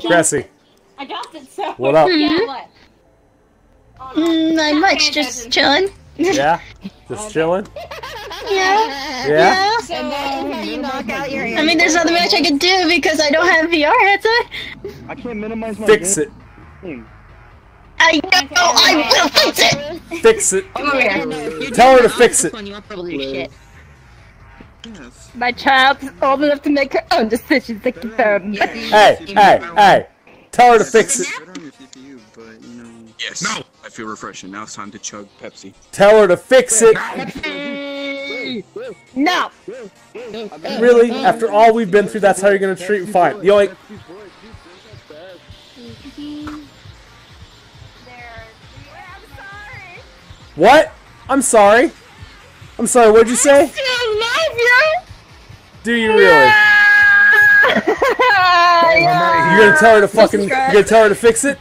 Hello, Cressy. I dropped it, so... What up? Yeah, what? Oh, no. Not much, just chilling. Yeah? Just chilling? Yeah. Yeah? So, you knock out your hands. I mean, there's nothing much I can do because I don't have VR headset. I can't minimize my... Fix it. I know, okay, I will fix it! Fix it. Come over here. Tell her to fix it. You probably do shit. Yes. My child is old enough to make her own decisions to confirm. Hey! Tell her to fix it. Yes. No! I feel refreshing. Now it's time to chug Pepsi. Tell her to fix it! No! Really? After all we've been through, that's how you're gonna treat me? Fine. You're like... What? I'm sorry. I'm sorry, what'd you say? I still love you. Do you really? Yeah. You're gonna tell her to fucking fix it?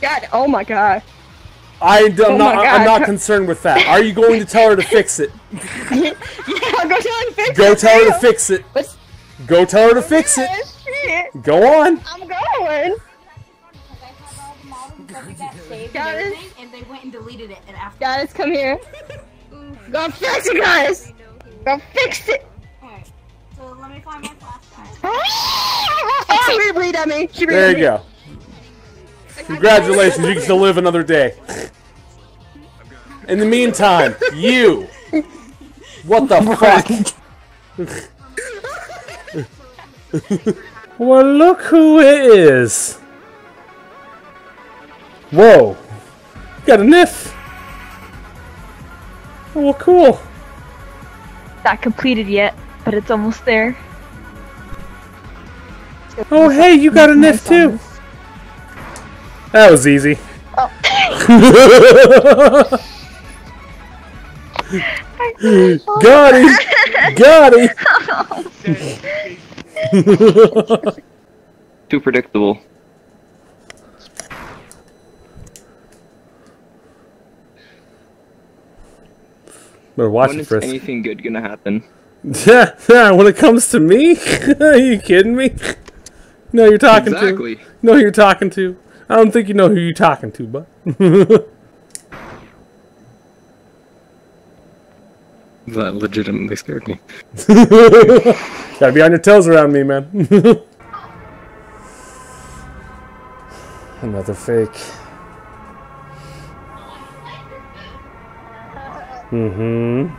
God, oh my god. I'm not concerned with that. Are you going to tell her to fix it? Yeah, I'll go tell her to fix it. Go tell her to fix it. Go tell her to fix it. Shit. Go on. I'm going. Guys, and they went and deleted it. And after guys, come here. Go fix it, guys. Go fix it. Alright, so let me find my flashlight. Oh, she bleed at me. There you go. Congratulations, you get to live another day. In the meantime, you. What the fuck? Well, look who it is. Whoa! Got a Niff! Oh, well, cool! Not completed yet, but it's almost there. Oh, hey, you got a Niff too! That was easy. Oh. Got him! Got him! Too predictable. When is anything good gonna happen? Yeah, when it comes to me? Are you kidding me? No, you're talking exactly. to. No, you're talking to. I don't think you know who you're talking to, but. That legitimately scared me. Gotta be on your toes around me, man. Another fake. Mm-hmm.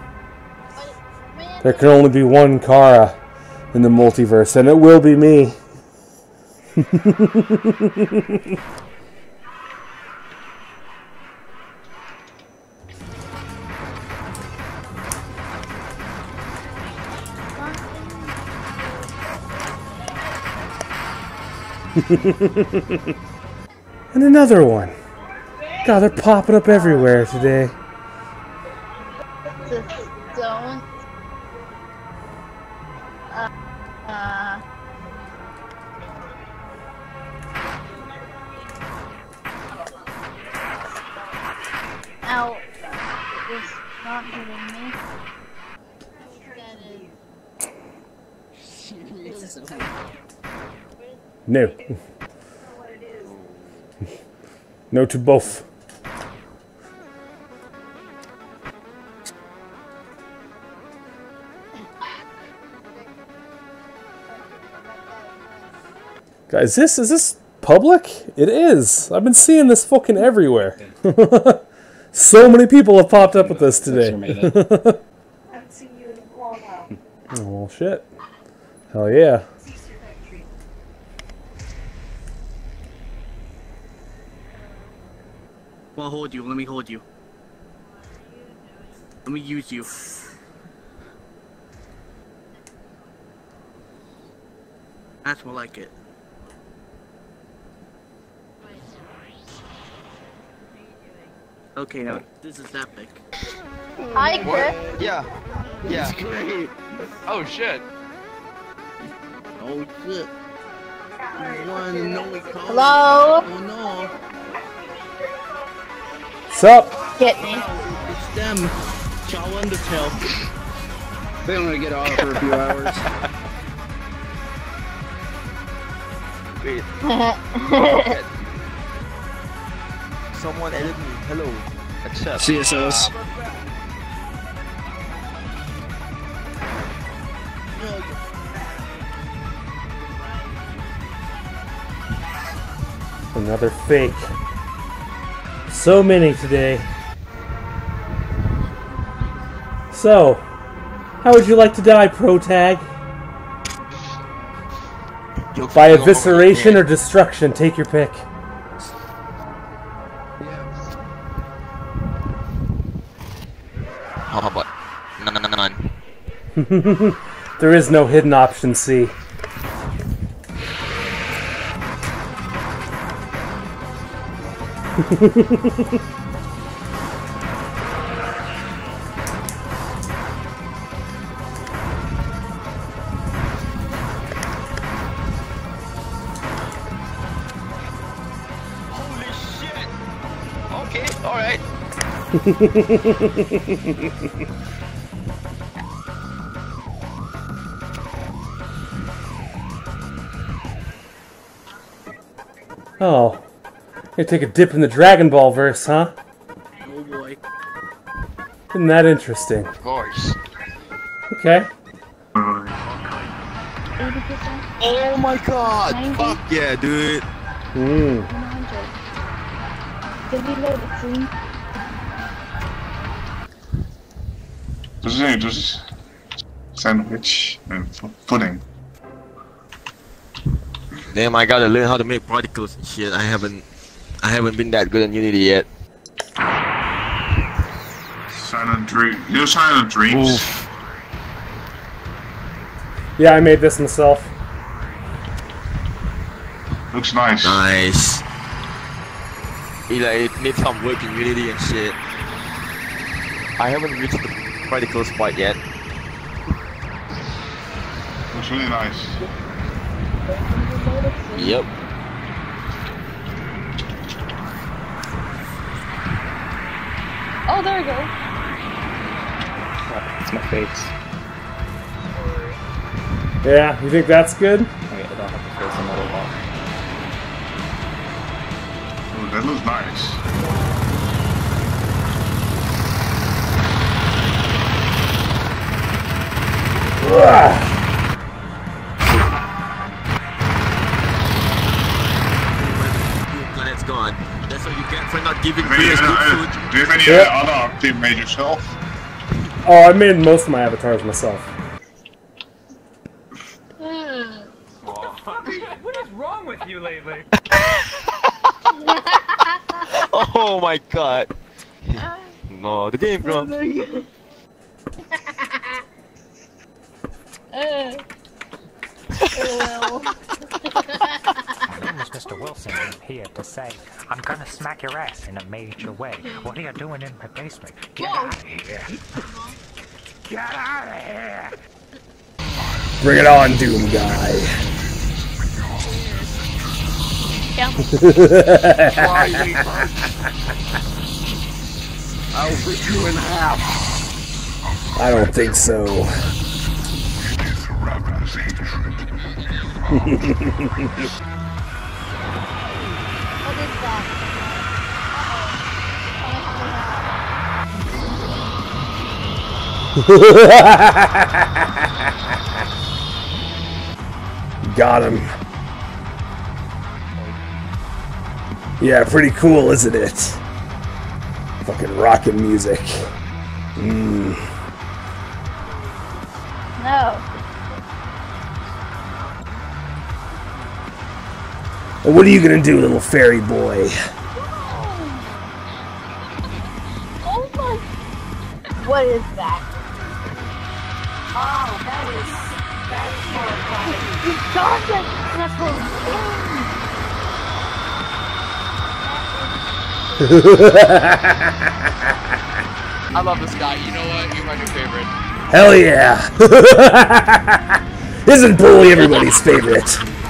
There can only be one Chara in the multiverse, and it will be me. And another one. God, they're popping up everywhere today. Ow. It's not hitting me. No. No to both. Guys, is this public? It is. I've been seeing this fucking everywhere. So many people have popped up with this today. Oh well, shit. Hell yeah. Well, hold you. Let me hold you. Let me use you. That's more like it. Okay, now this is epic. I agree. Yeah. Yeah. Oh shit. Oh shit. Hello? Oh no. What's up? Get me. It's them. It's all Undertale. They don't want to get off for a few hours. Wait. Someone edit me. Hello. Accept. CSS. Another fake. So many today. So, how would you like to die, Protag? By evisceration or destruction, take your pick. How about none? There is no hidden option C. Oh, you take a dip in the Dragon Ball verse, huh? Oh boy! Isn't that interesting? Of course. Okay. Oh my God! 90? Fuck yeah, dude! Mm. This is just sandwich and pudding. Damn, I gotta learn how to make particles and shit. I haven't been that good in Unity yet. Silent Dream. You Silent Dreams? Oof. Yeah, I made this myself. Looks nice. Nice. It needs some work in Unity and shit. I haven't reached the particle spot yet. Looks really nice. Yep. Oh, there we go. Oh, it's my face. Yeah, you think that's good? Okay, I don't have to face another one. Ooh, that looks nice. Planet's gone. That's what you get for not giving players good food. Do you have any other team made yourself? Oh, I made most of my avatars myself. What the fuck? What is wrong with you lately? Oh my God! No, the game broke. My name is Mr. Wilson, and I'm here to say I'm gonna smack your ass in a major way. What are you doing in my basement? Get out of here! Get out of here! Bring it on, Doom Guy! I'll rip you in half! I don't think so. What is that? Got him. Yeah, pretty cool, isn't it? Fucking rockin' music. No. What are you gonna do, little fairy boy? Oh my! What is that? Oh, that is that's horrifying. I love this guy. You know what? You're my new favorite. Hell yeah! Isn't Bully everybody's favorite?